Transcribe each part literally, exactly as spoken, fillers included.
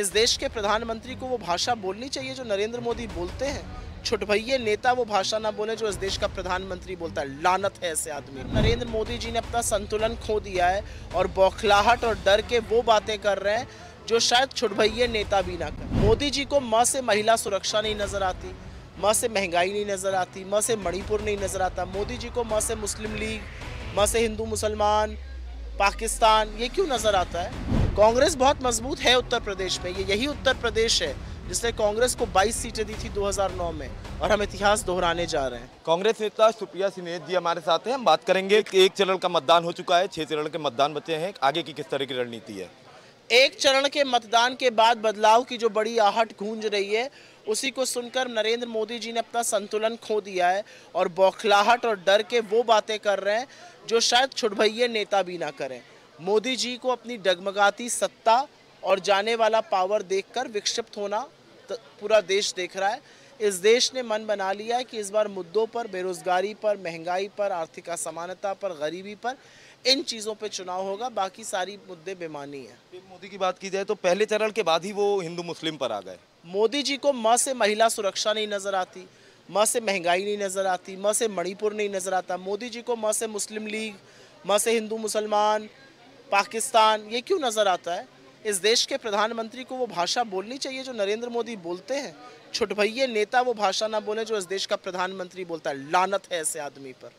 इस देश के प्रधानमंत्री को वो भाषा बोलनी चाहिए जो नरेंद्र मोदी बोलते हैं। छुटभैये नेता वो भाषा ना बोले जो इस देश का प्रधानमंत्री बोलता है। लानत है ऐसे आदमी। नरेंद्र मोदी जी ने अपना संतुलन खो दिया है और बौखलाहट और डर के वो बातें कर रहे हैं जो शायद छुटभैये नेता भी ना कर। मोदी जी को माँ से महिला सुरक्षा नहीं नजर आती, माँ से महंगाई नहीं नजर आती, माँ से मणिपुर नहीं नजर आता। मोदी जी को माँ से मुस्लिम लीग, माँ से हिंदू मुसलमान, पाकिस्तान, ये क्यों नजर आता है? कांग्रेस बहुत मजबूत है उत्तर प्रदेश में। ये यही उत्तर प्रदेश है जिसने कांग्रेस को बाईस सीटें दी थी दो हज़ार नौ में, और हम इतिहास दोहराने जा रहे हैं। कांग्रेस नेता सुप्रिया श्रीनेत जी हमारे साथ हैं। हम बात करेंगे कि एक चरण का मतदान हो चुका है, छह चरण के मतदान बचे हैं, आगे की किस तरह की रणनीति है? एक चरण के मतदान के बाद बदलाव की जो बड़ी आहट गूंज रही है, उसी को सुनकर नरेंद्र मोदी जी ने अपना संतुलन खो दिया है और बौखलाहट और डर के वो बातें कर रहे हैं जो शायद छुटभैये नेता भी ना करें। मोदी जी को अपनी डगमगाती सत्ता और जाने वाला पावर देखकर विक्षिप्त होना पूरा देश देख रहा है। इस देश ने मन बना लिया है कि इस बार मुद्दों पर, बेरोजगारी पर, महंगाई पर, आर्थिक असमानता पर, गरीबी पर, इन चीज़ों पे चुनाव होगा, बाकी सारी मुद्दे बेमानी है। मोदी की बात की जाए तो पहले चरण के बाद ही वो हिंदू मुस्लिम पर आ गए। मोदी जी को माँ से महिला सुरक्षा नहीं नजर आती, माँ से महंगाई नहीं नजर आती, माँ से मणिपुर नहीं नजर आता। मोदी जी को माँ से मुस्लिम लीग, माँ से हिंदू मुसलमान, पाकिस्तान, ये क्यों नजर आता है? इस देश के प्रधानमंत्री को वो भाषा बोलनी चाहिए जो नरेंद्र मोदी बोलते हैं। छुटभैये नेता वो भाषा ना बोले जो इस देश का प्रधानमंत्री बोलता है। लानत है ऐसे आदमी पर।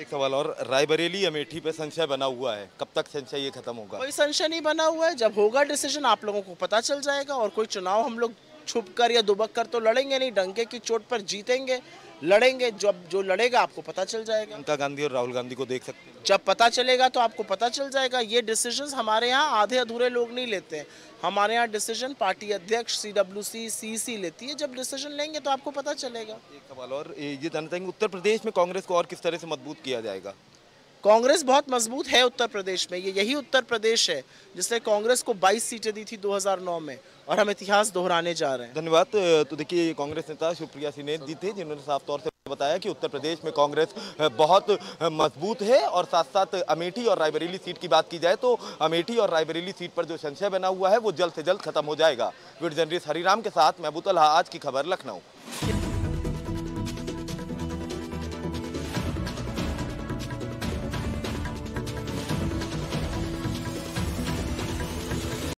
एक सवाल और, रायबरेली अमेठी पे संशय बना हुआ है, कब तक संशय ये खत्म होगा? कोई संशय नहीं बना हुआ है। जब होगा डिसीजन आप लोगों को पता चल जाएगा। और कोई चुनाव हम लोग छुप कर या दुबक कर तो लड़ेंगे नहीं, डंके की चोट पर जीतेंगे, लड़ेंगे। जब जो लड़ेगा आपको पता चल जाएगा। प्रियंका गांधी और राहुल गांधी को देख सकते हैं? जब पता चलेगा तो आपको पता चल जाएगा। ये डिसीजन हमारे यहाँ आधे अधूरे लोग नहीं लेते हैं। हमारे यहाँ डिसीजन पार्टी अध्यक्ष, सी डब्ल्यू सी सी सी लेती है। जब डिसीजन लेंगे तो आपको पता चलेगा। एक सवाल और, ये जानना चाहेंगे उत्तर प्रदेश में कांग्रेस को और किस तरह से मजबूत किया जाएगा? कांग्रेस बहुत मजबूत है उत्तर प्रदेश में। ये यही उत्तर प्रदेश है जिसने कांग्रेस को बाईस सीटें दी थी दो हज़ार नौ में, और हम इतिहास दोहराने जा रहे हैं। धन्यवाद। तो देखिए, कांग्रेस नेता सुप्रिया श्रीनेत जी थे जिन्होंने साफ तौर से बताया कि उत्तर प्रदेश में कांग्रेस बहुत मजबूत है। और साथ साथ अमेठी और रायबरेली सीट की बात की जाए तो अमेठी और रायबरेली सीट पर जो संशय बना हुआ है वो जल्द से जल्द खत्म हो जाएगा। वीर जर्नलिस्ट हरिराम के साथ महबूब तलहा, आज की खबर लखनऊ।